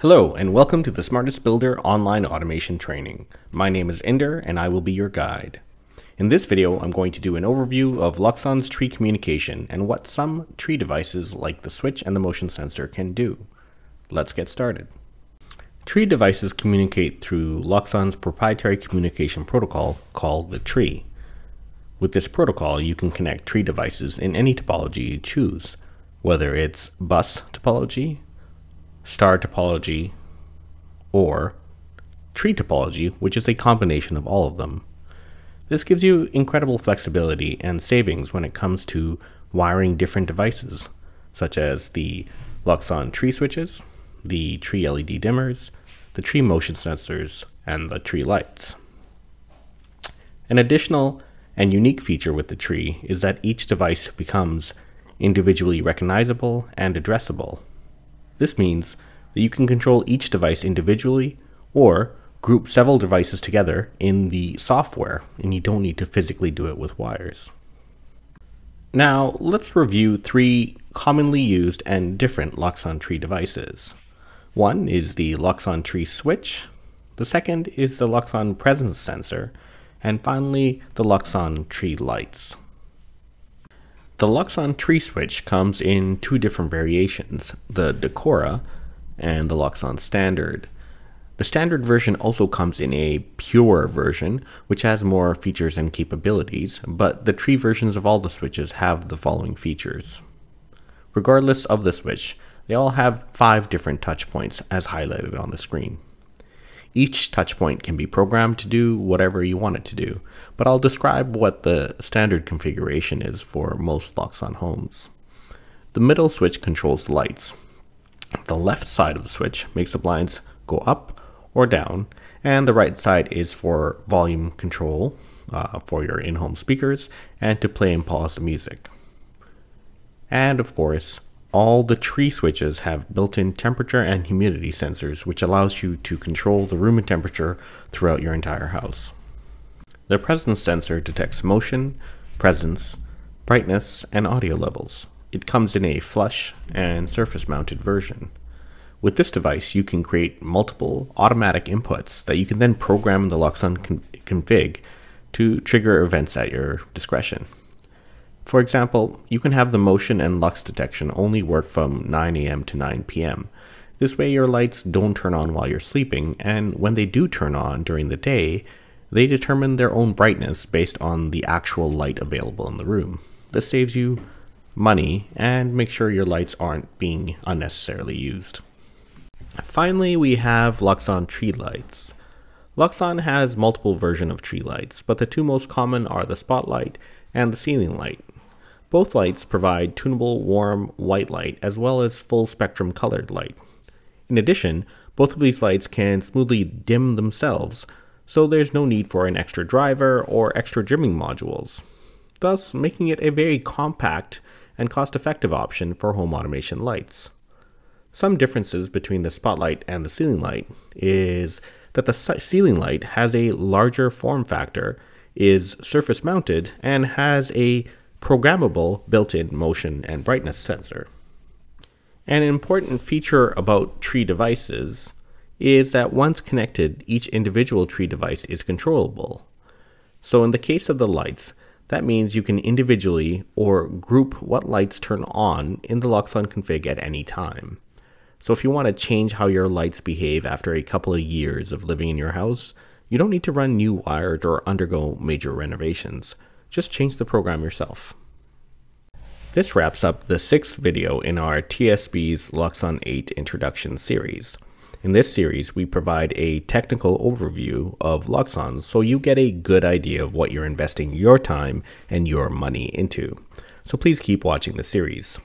Hello and welcome to the Smartest Builder online automation training. My name is Ender and I will be your guide. In this video I'm going to do an overview of Loxone's tree communication and what some tree devices like the switch and the motion sensor can do. Let's get started. Tree devices communicate through Loxone's proprietary communication protocol called the tree. With this protocol you can connect tree devices in any topology you choose, whether it's bus topology, star topology, or tree topology, which is a combination of all of them. This gives you incredible flexibility and savings when it comes to wiring different devices, such as the Loxone tree switches, the tree LED dimmers, the tree motion sensors, and the tree lights. An additional and unique feature with the tree is that each device becomes individually recognizable and addressable. This means that you can control each device individually or group several devices together in the software, and you don't need to physically do it with wires. Now let's review three commonly used and different Loxone tree devices. One is the Loxone tree switch, the second is the Loxone presence sensor, and finally the Loxone tree lights. The Loxone tree switch comes in two different variations, the Decora and the Loxone Standard. The standard version also comes in a pure version, which has more features and capabilities, but the tree versions of all the switches have the following features. Regardless of the switch, they all have 5 different touch points as highlighted on the screen. Each touchpoint can be programmed to do whatever you want it to do, but I'll describe what the standard configuration is for most Loxone homes. The middle switch controls the lights. The left side of the switch makes the blinds go up or down, and the right side is for volume control for your in-home speakers and to play and pause the music. And of course, all the tree switches have built-in temperature and humidity sensors, which allows you to control the room and temperature throughout your entire house. The presence sensor detects motion, presence, brightness, and audio levels. It comes in a flush and surface-mounted version. With this device, you can create multiple automatic inputs that you can then program in the Loxone config to trigger events at your discretion. For example, you can have the motion and lux detection only work from 9 a.m. to 9 p.m. This way your lights don't turn on while you're sleeping, and when they do turn on during the day, they determine their own brightness based on the actual light available in the room. This saves you money and makes sure your lights aren't being unnecessarily used. Finally, we have Loxone tree lights. Loxone has multiple versions of tree lights, but the two most common are the spotlight and the ceiling light. Both lights provide tunable warm white light as well as full spectrum colored light. In addition, both of these lights can smoothly dim themselves, so there's no need for an extra driver or extra dimming modules, thus making it a very compact and cost-effective option for home automation lights. Some differences between the spotlight and the ceiling light is that the ceiling light has a larger form factor, is surface mounted, and has a programmable built-in motion and brightness sensor. An important feature about tree devices is that once connected, each individual tree device is controllable. So in the case of the lights, that means you can individually or group what lights turn on in the Loxone config at any time. So if you want to change how your lights behave after a couple of years of living in your house, you don't need to run new wires or undergo major renovations. Just change the program yourself. This wraps up the 6th video in our TSB's Loxone 8 introduction series. In this series, we provide a technical overview of Loxone so you get a good idea of what you're investing your time and your money into. So please keep watching the series.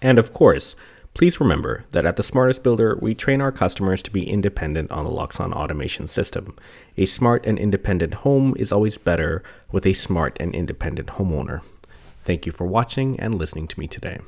And of course, please remember that at the Smartest Builder, we train our customers to be independent on the Loxone automation system. A smart and independent home is always better with a smart and independent homeowner. Thank you for watching and listening to me today.